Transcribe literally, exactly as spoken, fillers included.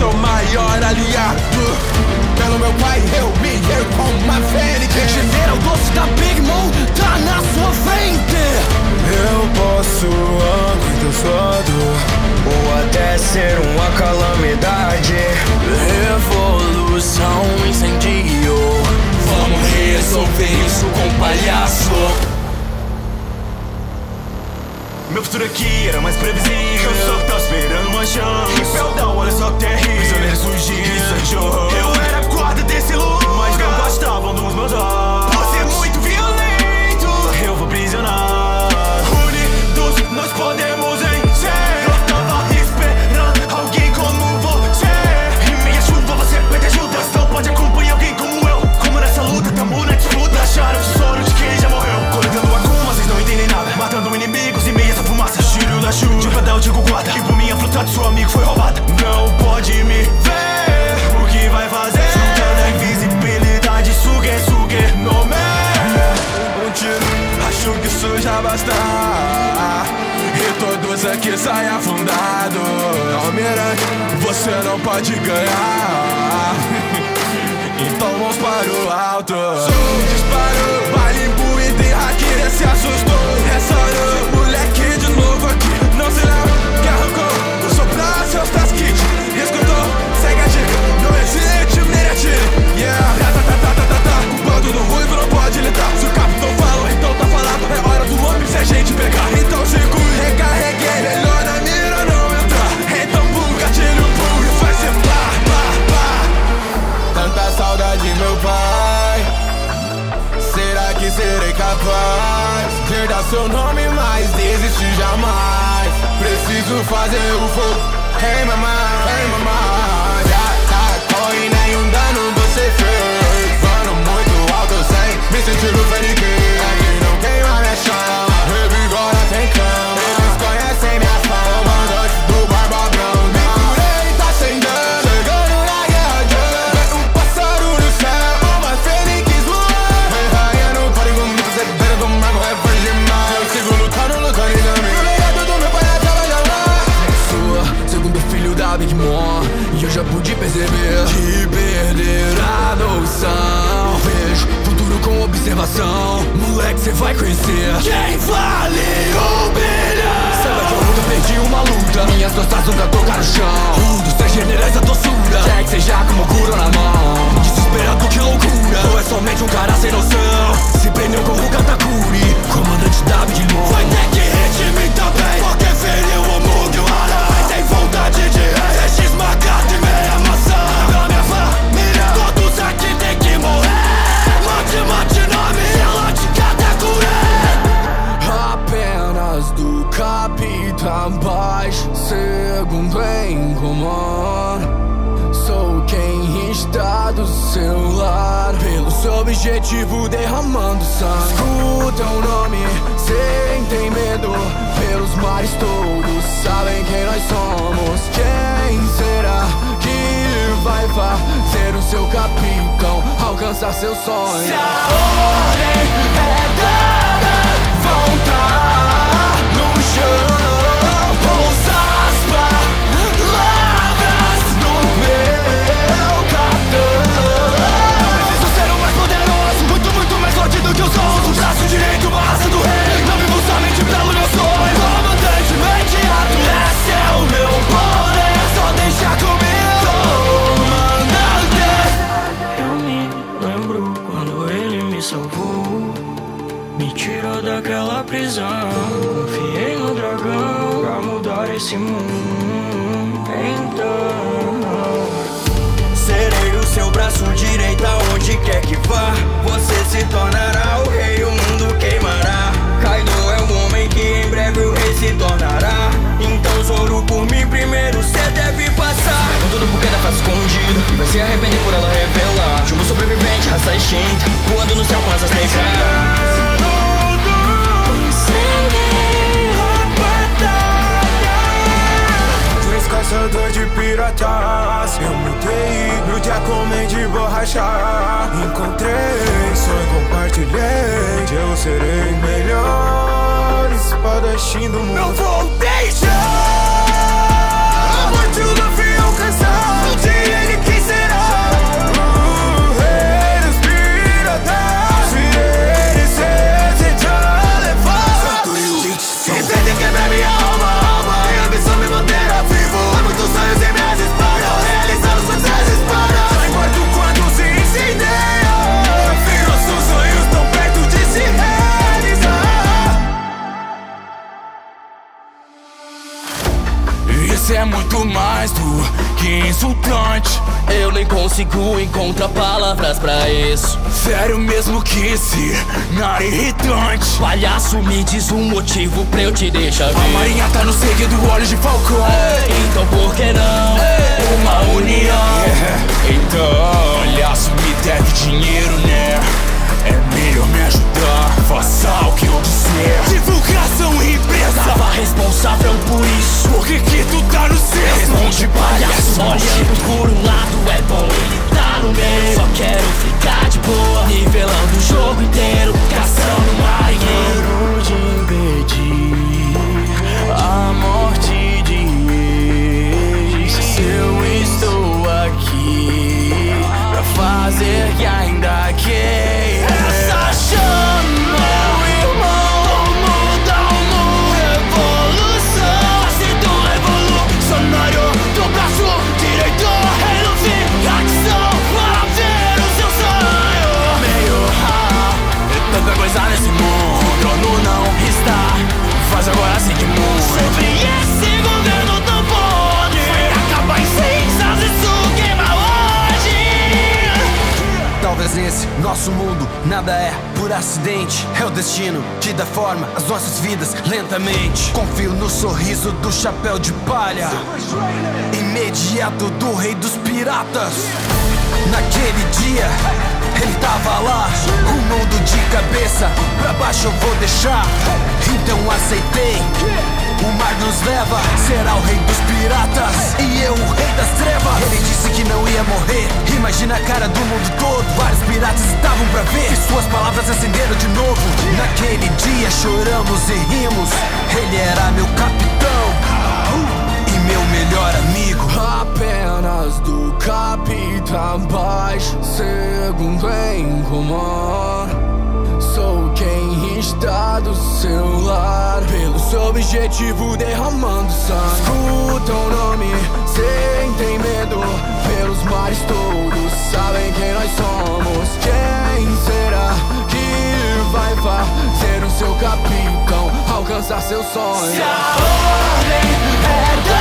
seu maior aliado. Pelo meu pai eu me ergo como uma fênix. General doce da Big Mom tá na sua frente. Eu posso andar do suado ou até ser uma calamidade. Revolução, incendio. Vamos resolver isso com um palhaço. Meu futuro aqui era mais previsível. Eu só tava esperando uma chance. Rebelda, olha só terrível. Prisioneiro surgindo, isso é show. Eu era guarda desse lugar, mas não gostavam dos meus olhos. Você é muito violento, eu vou prisionar. Unidos, nós podemos vencer. Eu tava esperando alguém como você. Em meia chuva você pede ajuda. Só pode acompanhar alguém como eu. Como nessa luta, tamo na disputa. Acharam o tesouro de quem já morreu. Coletando a cuma, vocês não entendem nada. Matando inimigos em meia fumaça, tiro na chuva. De verdade eu digo guarda, e por minha fruta de seu amigo foi roubada. Não pode me ver, o que vai fazer? Juntando a invisibilidade, sugue, sugue, no me. Um tiro, acho que isso já basta. E todos aqui saem afundados. Almirante, você não pode ganhar. Então vamos para o alto. Sou disparo, vale imbu e tem haki. Se assustou, é Zoro, moleque de novo aqui. Não se leva, que arrancou, usou pra seus tasquinhos. Escutou, segue a dica, não existe, merece. Yeah, tá, tá, tá, tá, tá, tá. O bando do ruivo não pode lidar. Se o capitão falou, então tá falado. É hora do homem se a gente pegar. Então segure, recarregue, melhor na mira não entrar. Então pum, gatilho, pum, e faz ser pá, pá, pá. Tanta saudade, meu pai. Será que serei capaz de herdar seu nome, mas desistir jamais? Preciso fazer o fogo, hey mamãe, hey mamãe. Já atacou e nenhum dano você fez. Vando muito alto sem me sentir o feniguei. Aqui não queima minha chama, revigora tem cama. Eles conhecem minha fama, mandante do barba branca. Me curei e tá sem dano, chegando na guerra de dano. Vem um pássaro no céu, uma fênix. Eu sigo lutando, lutando e também. O legado do meu pai é trabalhar lá. Sou segundo filho da Big Mom, e eu já pude perceber que perder a noção. Vejo futuro com observação. Moleque, cê vai crescer. Quem vale um bilhão? Sabe que eu nunca perdi uma luta. Minhas costas nunca tocaram o chão. Um dos três generais da doçura. Quer que seja como cura na mão. Desesperado, que loucura. Ou é somente um cara sem noção. Se prendeu como o Katakuri, comandante da Big Mom. Vai ter que redimir também, porque feriu o mundo e o Ara. Mas tem vontade de rei, deixa esmagado e meia maçã. Pra minha família, todos aqui tem que morrer. Mate, mate, nome, ela de Katakuri. Apenas do capitão Paz, segundo em comando. Sou quem está do seu lado, pelo seu objetivo derramando sangue. Escuta o nome, sem ter medo. Pelos mares todos sabem quem nós somos. Quem será que vai fazer o seu capitão alcançar seus sonhos? Se a ordem é dada, voltar no chão, pousar as palavras. Meu capitão, preciso ser o mais poderoso, muito, muito mais forte do que os outros. O braço direito, o braço do rei. Não vivo somente pelo meu sonho. Comandante imediato, esse é o meu poder. Só deixa comigo, comandante. Eu me lembro quando ele me salvou, me tirou daquela prisão. Confiei no dragão pra mudar esse mundo. Então serei o seu braço direito aonde quer que vá. Você se tornará o rei, o mundo queimará. Kaido é o homem que em breve o rei se tornará. Então Zoro, por mim primeiro cê deve passar. Tudo porque ela faz escondido e vai se arrepender por ela revelar. Tipo sobrevivente, raça extinta, voando no céu com asas negras. Caçador de piratas, eu mutei no dia comem de borracha. Encontrei, sonho compartilhei. Eu serei melhor espadachim do mundo. Não vou deixar a morte do fim alcançar. Você é muito mais do que insultante. Eu nem consigo encontrar palavras pra isso. Sério mesmo que esse nariz irritante. Palhaço, me diz um motivo pra eu te deixar ver. A marinha tá no seio do olho de falcão. Ei, então por que não? Ei, uma união. Yeah. Então, palhaço me deve dinheiro, né? É melhor me ajudar, faça o que eu disser. Divulgação e empresa, tava responsável por isso. Por que que tu tá no cesto? Responde palhaço, olhando por um lado é bom, ele tá no meio. Só quero ficar de boa, nivelando o jogo inteiro, caçando um marinheiro. Quero te impedir a morte de ex. Se eu estou aqui pra fazer que ainda quer. Nosso mundo, nada é por acidente. É o destino que dá forma às nossas vidas lentamente. Confio no sorriso do chapéu de palha, imediato do rei dos piratas. Naquele dia, ele tava lá. O mundo de cabeça pra baixo eu vou deixar. Então aceitei. O mar nos leva, será o rei dos piratas e eu o rei das trevas. Ele disse que não ia morrer. Imagina a cara do mundo todo. Vários piratas estavam pra ver, e suas palavras acenderam de novo. Naquele dia choramos e rimos. Ele era meu capitão e meu melhor amigo. Apenas do capitão baixo, segundo em comando. Sou quem está do seu lar, pelo seu objetivo derramando sangue. Escuta o nome, sentem medo, pelos mares todos sabem quem nós somos. Quem será que vai fazer o seu capitão alcançar seu sonho? Se a ordem é